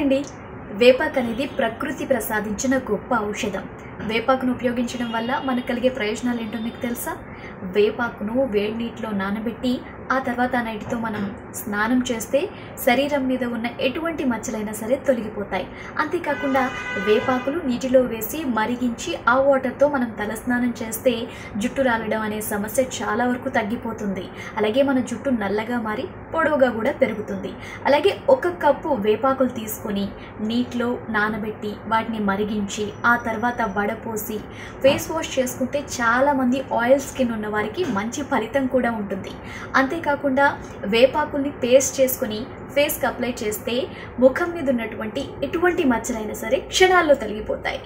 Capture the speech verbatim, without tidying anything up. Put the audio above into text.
అండి వేపాకు అనేది ప్రకృతి ప్రసాదించిన గొప్ప ఔషధం। వేపాకును ఉపయోగించడం వల్ల మనకు కలిగే ప్రయోజనాలు ఏంటో మీకు తెలుసా? వేపాకును వేడి నీటిలో నానబెట్టి ఆ తర్వాత ఆ నీటితో మనం స్నానం చేస్తే శరీరం మీద ఉన్న ఎటువంటి మచ్చలైనా సరే తొలగిపోతాయి। అంతేకాకుండా వేపాకులు నీటిలో వేసి మరిగించి ఆ వాటర్తో మనం తల స్నానం చేస్తే జుట్టు రాలడం అనే సమస్య చాలా వరకు తగ్గిపోతుంది। అలాగే మన జుట్టు నల్లగా మారి పొడవుగా కూడా పెరుగుతుంది। అలాగే ఒక కప్పు వేపాకులు తీసుకొని నీటిలో నానబెట్టి వాటిని మరిగించి ఆ తర్వాత వడపోసి ఫేస్ వాష్ చేసుకుంటే చాలా మంది ఆయిల్ స్కిన్ ఉన్న వారికి మంచి ఫలితం కూడా ఉంటుంది। అంతే కాకుండా వేపాకుల్ని పేస్ట్ చేసుకొని ఫేస్కి అప్లై చేస్తే ముఖం మీద ఉన్నటువంటి ఎటువంటి మచ్చలైనా సరే క్షణాల్లో తొలగిపోతాయి।